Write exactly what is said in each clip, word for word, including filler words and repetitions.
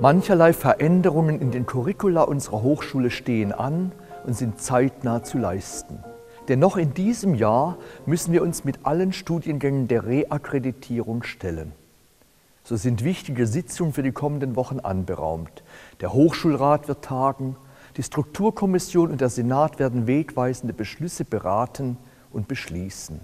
Mancherlei Veränderungen in den Curricula unserer Hochschule stehen an und sind zeitnah zu leisten. Denn noch in diesem Jahr müssen wir uns mit allen Studiengängen der Reakkreditierung stellen. So sind wichtige Sitzungen für die kommenden Wochen anberaumt. Der Hochschulrat wird tagen, die Strukturkommission und der Senat werden wegweisende Beschlüsse beraten und beschließen.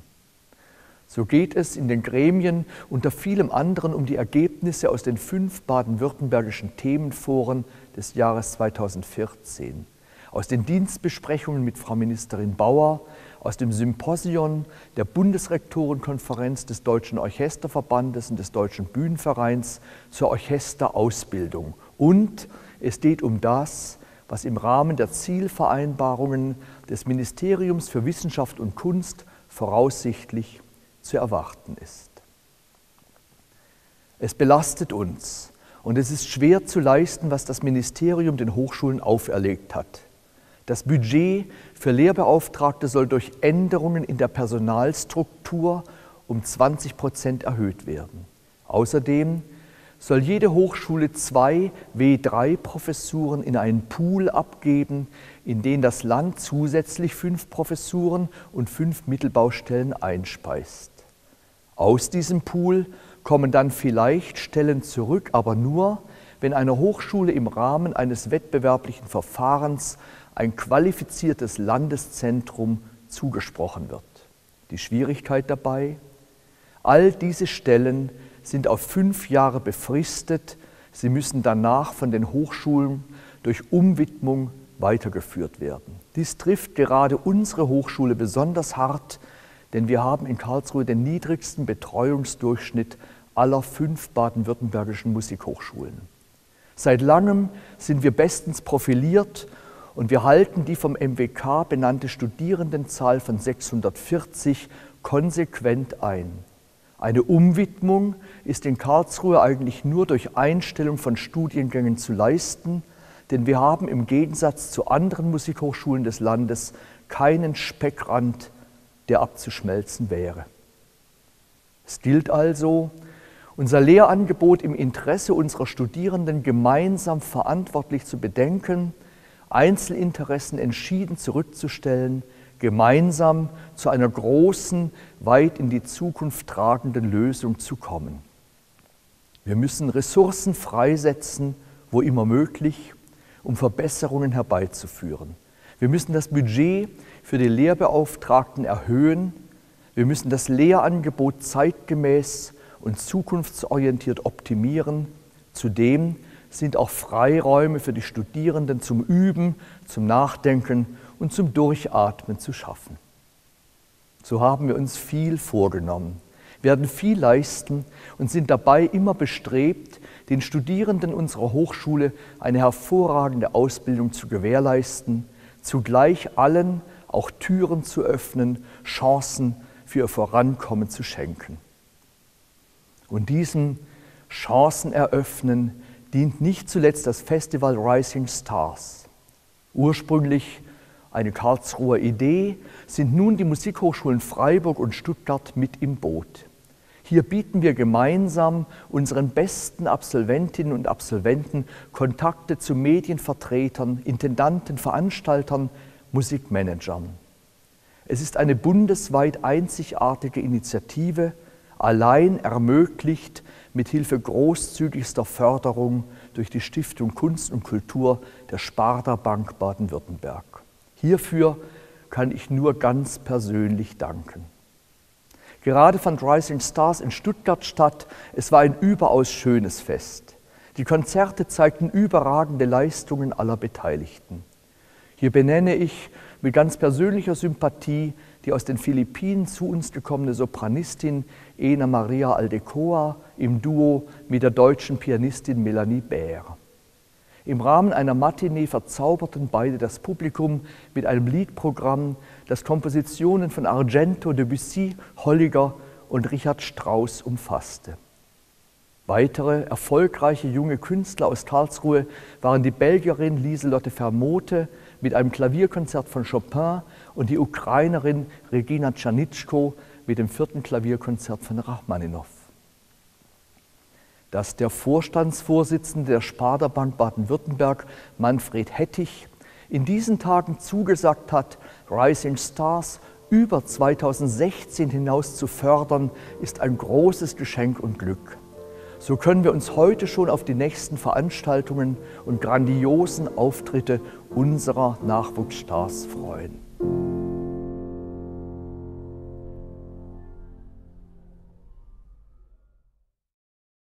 So geht es in den Gremien unter vielem anderen um die Ergebnisse aus den fünf baden-württembergischen Themenforen des Jahres zweitausendvierzehn, aus den Dienstbesprechungen mit Frau Ministerin Bauer, aus dem Symposion der Bundesrektorenkonferenz des Deutschen Orchesterverbandes und des Deutschen Bühnenvereins zur Orchesterausbildung. Und es geht um das, was im Rahmen der Zielvereinbarungen des Ministeriums für Wissenschaft und Kunst voraussichtlich zu erwarten ist. Es belastet uns und es ist schwer zu leisten, was das Ministerium den Hochschulen auferlegt hat. Das Budget für Lehrbeauftragte soll durch Änderungen in der Personalstruktur um zwanzig Prozent erhöht werden. Außerdem soll jede Hochschule zwei W drei Professuren in einen Pool abgeben, in den das Land zusätzlich fünf Professuren und fünf Mittelbaustellen einspeist. Aus diesem Pool kommen dann vielleicht Stellen zurück, aber nur, wenn eine Hochschule im Rahmen eines wettbewerblichen Verfahrens ein qualifiziertes Landeszentrum zugesprochen wird. Die Schwierigkeit dabei? All diese Stellen sind auf fünf Jahre befristet. Sie müssen danach von den Hochschulen durch Umwidmung weitergeführt werden. Dies trifft gerade unsere Hochschule besonders hart, denn wir haben in Karlsruhe den niedrigsten Betreuungsdurchschnitt aller fünf baden-württembergischen Musikhochschulen. Seit langem sind wir bestens profiliert und wir halten die vom M W K benannte Studierendenzahl von sechshundertvierzig konsequent ein. Eine Umwidmung ist in Karlsruhe eigentlich nur durch Einstellung von Studiengängen zu leisten, denn wir haben im Gegensatz zu anderen Musikhochschulen des Landes keinen Speckrand, der abzuschmelzen wäre. Es gilt also, unser Lehrangebot im Interesse unserer Studierenden gemeinsam verantwortlich zu bedenken, Einzelinteressen entschieden zurückzustellen, gemeinsam zu einer großen, weit in die Zukunft tragenden Lösung zu kommen. Wir müssen Ressourcen freisetzen, wo immer möglich, um Verbesserungen herbeizuführen. Wir müssen das Budget für die Lehrbeauftragten erhöhen. Wir müssen das Lehrangebot zeitgemäß und zukunftsorientiert optimieren. Zudem sind auch Freiräume für die Studierenden zum Üben, zum Nachdenken und zum Durchatmen zu schaffen. So haben wir uns viel vorgenommen, werden viel leisten und sind dabei immer bestrebt, den Studierenden unserer Hochschule eine hervorragende Ausbildung zu gewährleisten, zugleich allen auch Türen zu öffnen, Chancen für ihr Vorankommen zu schenken. Und diesem Chancen eröffnen dient nicht zuletzt das Festival Rising Stars. Ursprünglich eine Karlsruher Idee, sind nun die Musikhochschulen Freiburg und Stuttgart mit im Boot. Hier bieten wir gemeinsam unseren besten Absolventinnen und Absolventen Kontakte zu Medienvertretern, Intendanten, Veranstaltern, Musikmanagern. Es ist eine bundesweit einzigartige Initiative, allein ermöglicht mit Hilfe großzügigster Förderung durch die Stiftung Kunst und Kultur der Sparda Bank Baden-Württemberg. Hierfür kann ich nur ganz persönlich danken. Gerade fand Rising Stars in Stuttgart statt. Es war ein überaus schönes Fest. Die Konzerte zeigten überragende Leistungen aller Beteiligten. Hier benenne ich mit ganz persönlicher Sympathie die aus den Philippinen zu uns gekommene Sopranistin Ena Maria Aldecoa im Duo mit der deutschen Pianistin Melanie Bär. Im Rahmen einer Matinee verzauberten beide das Publikum mit einem Liedprogramm, das Kompositionen von Argento, Debussy, Holliger und Richard Strauss umfasste. Weitere erfolgreiche junge Künstler aus Karlsruhe waren die Belgierin Lieselotte Vermote mit einem Klavierkonzert von Chopin und die Ukrainerin Regina Czernitschko mit dem vierten Klavierkonzert von Rachmaninov. Dass der Vorstandsvorsitzende der Sparda Bank Baden-Württemberg, Manfred Hettich, in diesen Tagen zugesagt hat, Rising Stars über zweitausendsechzehn hinaus zu fördern, ist ein großes Geschenk und Glück. So können wir uns heute schon auf die nächsten Veranstaltungen und grandiosen Auftritte unserer Nachwuchsstars freuen.